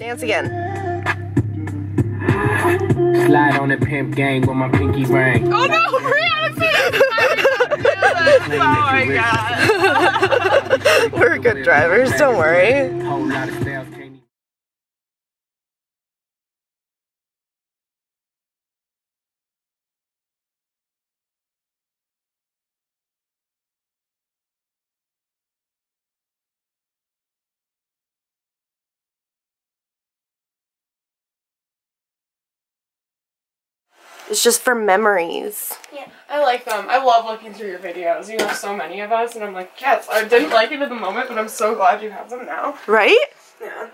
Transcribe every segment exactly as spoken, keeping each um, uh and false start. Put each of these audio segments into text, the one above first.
Dance again. Slide on the pimp gang with my pinky ring. Oh no, Rihanna! Oh my god. We're good drivers, don't worry. It's just for memories. Yeah. I like them. I love looking through your videos. You have so many of us, and I'm like, yes, I didn't like it at the moment, but I'm so glad you have them now. Right? Yeah.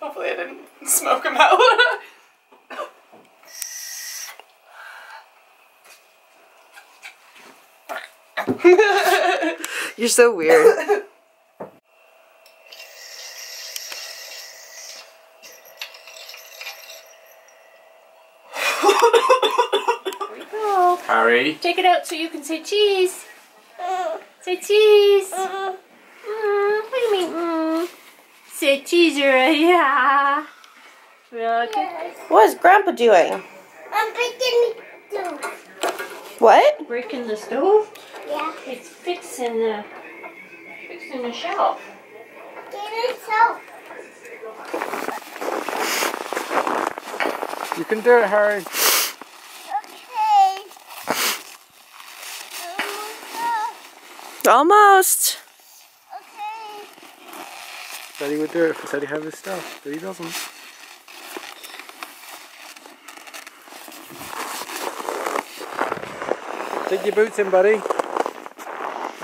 Hopefully I didn't smoke them out. You're so weird. Here we go. Harry. Take it out so you can say cheese. Say cheese. Mm, what do you mean? Mm. Say cheese, yeah. Yes. What is Grandpa doing? I'm breaking the stove. What? Breaking the stove? Yeah. It's fixing the fixing the shelf. Get it soap. You can do it, Harry. Okay. Almost. Almost. Okay. Said he would do it if he said he had his stuff, but he doesn't. Dig your boots in, buddy.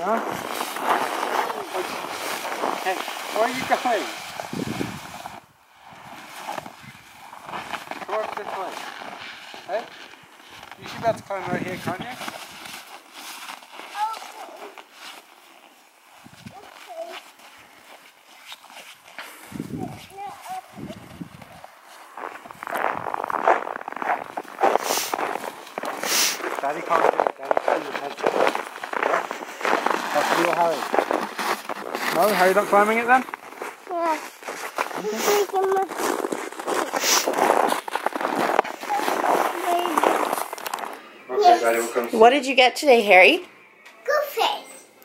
Huh? Hey, where are you going? Go up this way. Hey? You should be able to climb right here, can't you? Okay. Okay. Daddy can't do it. Daddy can't do it. Daddy. That's for you, Harry. No, Harry not climbing it then? Yeah. Okay. What did you get today, Harry? Goldfish.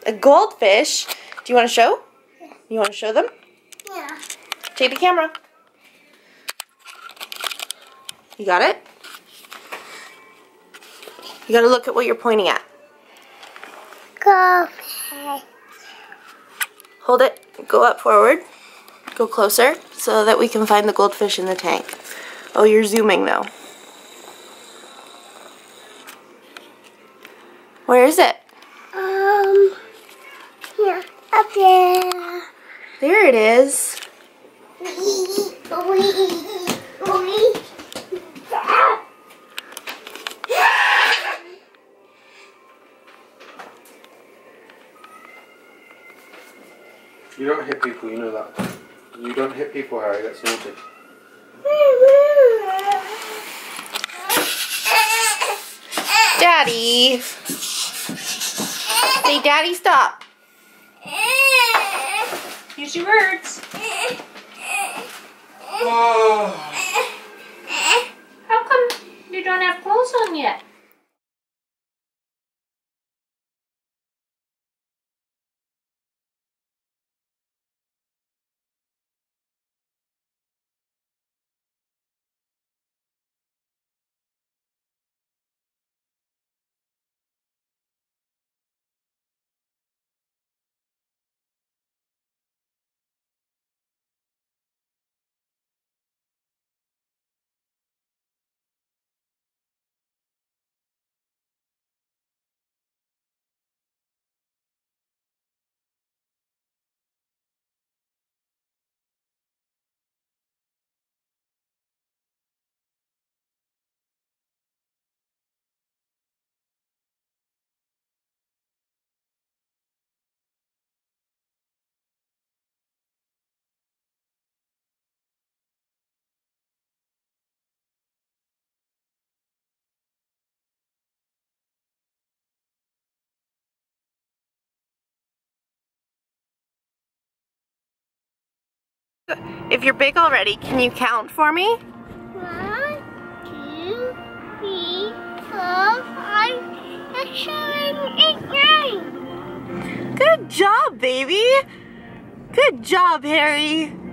A goldfish? Do you want to show? Yeah. You want to show them? Yeah. Take the camera. You got it? You got to look at what you're pointing at. Goldfish. Hold it, go up forward, go closer, so that we can find the goldfish in the tank. Oh, you're zooming though. Where is it? Um, yeah, up there. There it is. You don't hit people, you know that. You don't hit people, Harry, that's naughty. Daddy! Say, Daddy, stop! Use your words. Oh. How come you don't have clothes on yet? If you're big already, can you count for me? One, two, three, four, five, six, seven, eight, nine. Good job, baby. Good job, Harry.